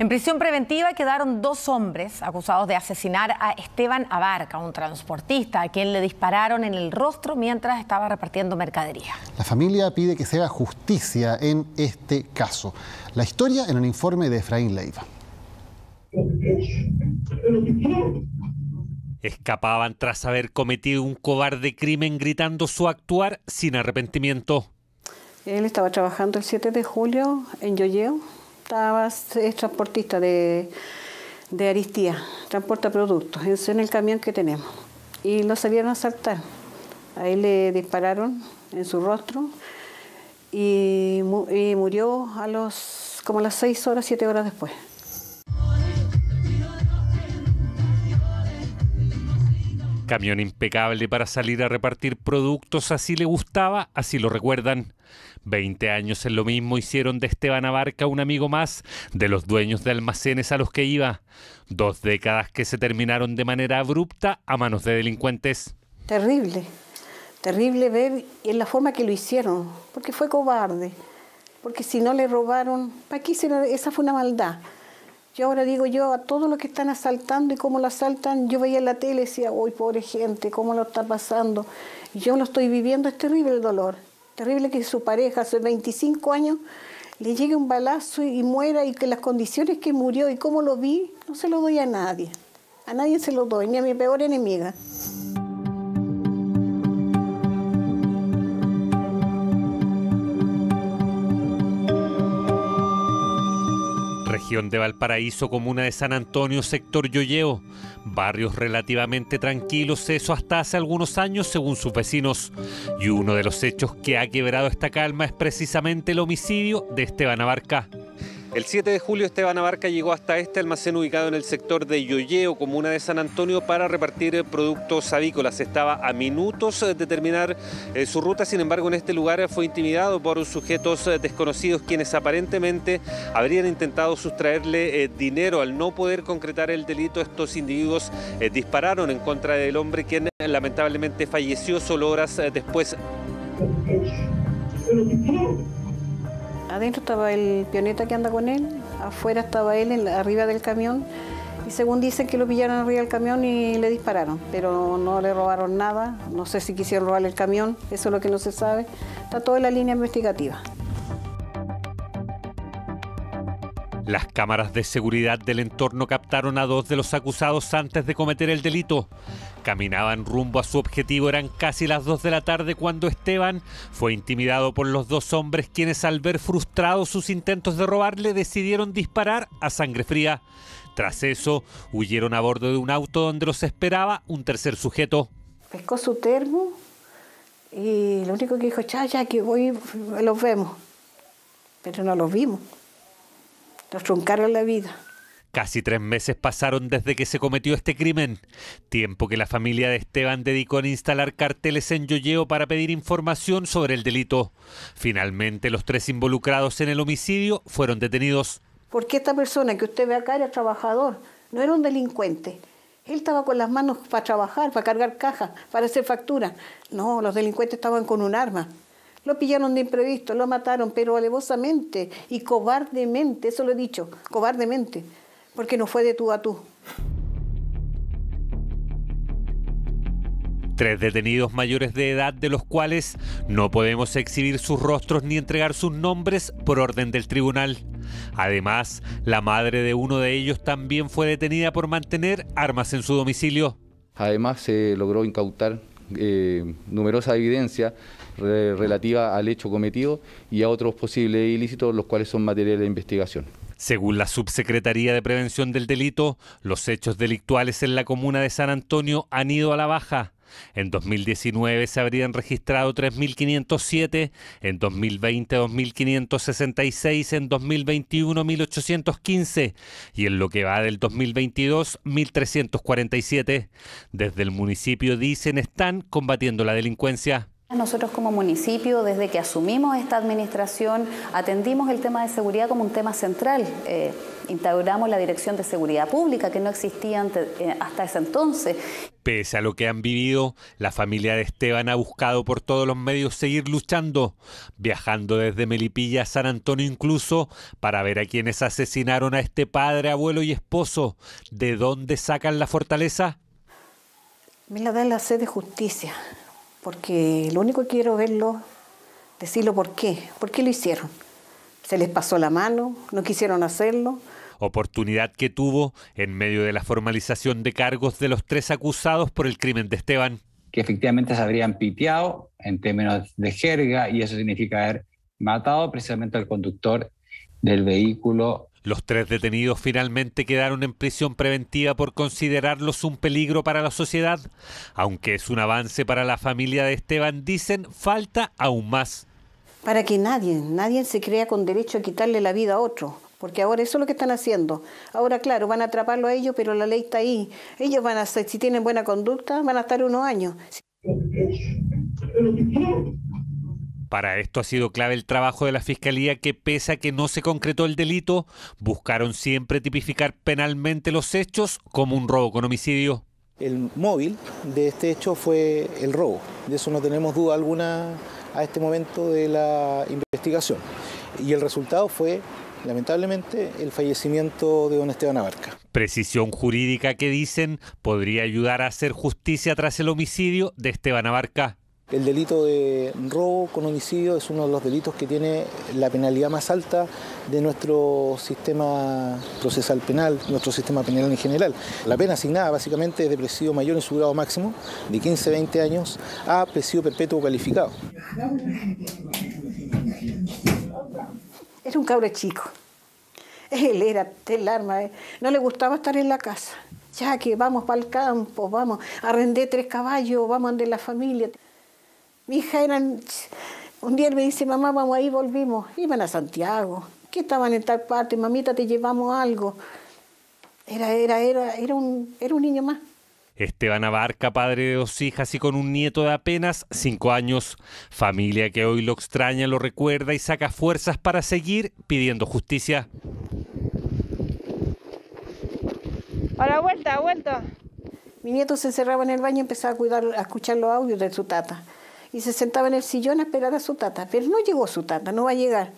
En prisión preventiva quedaron dos hombres acusados de asesinar a Esteban Abarca, un transportista a quien le dispararon en el rostro mientras estaba repartiendo mercadería. La familia pide que se haga justicia en este caso. La historia en un informe de Efraín Leiva. Escapaban tras haber cometido un cobarde crimen, gritando su actuar sin arrepentimiento. Él estaba trabajando el 7 de julio en Llolleo. Es transportista de Aristía, transporta productos, es en el camión que tenemos. Y lo salieron a asaltar. A él le dispararon en su rostro y murió a como a las 7 horas después. Camión impecable para salir a repartir productos, así le gustaba, así lo recuerdan. 20 años en lo mismo hicieron de Esteban Abarca un amigo más de los dueños de almacenes a los que iba. 2 décadas que se terminaron de manera abrupta a manos de delincuentes. Terrible, terrible ver en la forma que lo hicieron, porque fue cobarde, porque si no le robaron, ¿para qué? Esa fue una maldad. Yo ahora digo yo, a todos los que están asaltando y cómo lo asaltan, yo veía en la tele y decía, uy, pobre gente, cómo lo está pasando. Yo lo estoy viviendo, es terrible el dolor. Terrible que su pareja hace 25 años le llegue un balazo y muera, y que las condiciones que murió y cómo lo vi, no se lo doy a nadie. A nadie se lo doy, ni a mi peor enemiga. Región de Valparaíso, comuna de San Antonio, sector Llolleo. Barrios relativamente tranquilos, eso hasta hace algunos años según sus vecinos. Y uno de los hechos que ha quebrado esta calma es precisamente el homicidio de Esteban Abarca. El 7 de julio Esteban Abarca llegó hasta este almacén ubicado en el sector de Llolleo, comuna de San Antonio, para repartir productos avícolas. Estaba a minutos de terminar su ruta, sin embargo en este lugar fue intimidado por sujetos desconocidos, quienes aparentemente habrían intentado sustraerle dinero. Al no poder concretar el delito, estos individuos dispararon en contra del hombre, quien lamentablemente falleció solo horas después. Adentro estaba el pioneta que anda con él, afuera estaba él arriba del camión, y según dicen que lo pillaron arriba del camión y le dispararon, pero no le robaron nada, no sé si quisieron robarle el camión, eso es lo que no se sabe, está toda en la línea investigativa. Las cámaras de seguridad del entorno captaron a 2 de los acusados antes de cometer el delito. Caminaban rumbo a su objetivo, eran casi las 2 de la tarde cuando Esteban fue intimidado por los 2 hombres, quienes al ver frustrados sus intentos de robarle decidieron disparar a sangre fría. Tras eso, huyeron a bordo de un auto donde los esperaba un tercer sujeto. Pescó su termo y lo único que dijo, ya que hoy los vemos, pero no los vimos. Nos truncaron la vida. Casi 3 meses pasaron desde que se cometió este crimen. Tiempo que la familia de Esteban dedicó a instalar carteles en Llolleo para pedir información sobre el delito. Finalmente, los 3 involucrados en el homicidio fueron detenidos. Porque esta persona que usted ve acá era trabajador, no era un delincuente. Él estaba con las manos para trabajar, para cargar cajas, para hacer facturas. No, los delincuentes estaban con un arma. Lo pillaron de imprevisto, lo mataron, pero alevosamente y cobardemente, eso lo he dicho, cobardemente, porque no fue de tú a tú. 3 detenidos mayores de edad, de los cuales no podemos exhibir sus rostros ni entregar sus nombres por orden del tribunal. Además, la madre de uno de ellos también fue detenida por mantener armas en su domicilio. Además, se logró incautar numerosa evidencia relativa al hecho cometido y a otros posibles ilícitos, los cuales son materia de investigación. Según la Subsecretaría de Prevención del Delito, los hechos delictuales en la comuna de San Antonio han ido a la baja. En 2019 se habrían registrado 3.507, en 2020 2.566, en 2021 1.815 y en lo que va del 2022 1.347. Desde el municipio dicen están combatiendo la delincuencia. Nosotros como municipio, desde que asumimos esta administración, atendimos el tema de seguridad como un tema central. Instauramos la Dirección de Seguridad Pública, que no existía hasta ese entonces. Pese a lo que han vivido, la familia de Esteban ha buscado por todos los medios seguir luchando, viajando desde Melipilla a San Antonio incluso, para ver a quienes asesinaron a este padre, abuelo y esposo. ¿De dónde sacan la fortaleza? Me la da la sed de justicia, porque lo único que quiero verlo, decirlo por qué lo hicieron. Se les pasó la mano, no quisieron hacerlo. Oportunidad que tuvo en medio de la formalización de cargos de los tres acusados por el crimen de Esteban. Que efectivamente se habrían piteado en términos de jerga, y eso significa haber matado precisamente al conductor del vehículo. Los tres detenidos finalmente quedaron en prisión preventiva por considerarlos un peligro para la sociedad. Aunque es un avance para la familia de Esteban, dicen falta aún más. Para que nadie se crea con derecho a quitarle la vida a otro. Porque ahora eso es lo que están haciendo. Ahora, claro, van a atraparlo a ellos, pero la ley está ahí. Ellos van a ser, si tienen buena conducta, van a estar unos años. Para esto ha sido clave el trabajo de la Fiscalía, que pese a que no se concretó el delito, buscaron siempre tipificar penalmente los hechos como un robo con homicidio. El móvil de este hecho fue el robo. De eso no tenemos duda alguna a este momento de la investigación. Y el resultado fue, lamentablemente, el fallecimiento de don Esteban Abarca. Precisión jurídica que, dicen, podría ayudar a hacer justicia tras el homicidio de Esteban Abarca. El delito de robo con homicidio es uno de los delitos que tiene la penalidad más alta de nuestro sistema procesal penal, nuestro sistema penal en general. La pena asignada básicamente es de presidio mayor en su grado máximo, de 15 a 20 años, a presidio perpetuo calificado. Era un cabro chico, él era el arma, no le gustaba estar en la casa. Ya que vamos para el campo, vamos, arrendé 3 caballos, vamos a andar en la familia. Mi hija era, un día me dice, mamá, vamos ahí, volvimos. Iban a Santiago, que estaban en tal parte, mamita, te llevamos algo. Era un niño más. Esteban Abarca, padre de 2 hijas y con un nieto de apenas 5 años. Familia que hoy lo extraña, lo recuerda y saca fuerzas para seguir pidiendo justicia. Ahora vuelta. Mi nieto se encerraba en el baño y empezaba a escuchar los audios de su tata. Y se sentaba en el sillón a esperar a su tata, pero no llegó su tata, no va a llegar.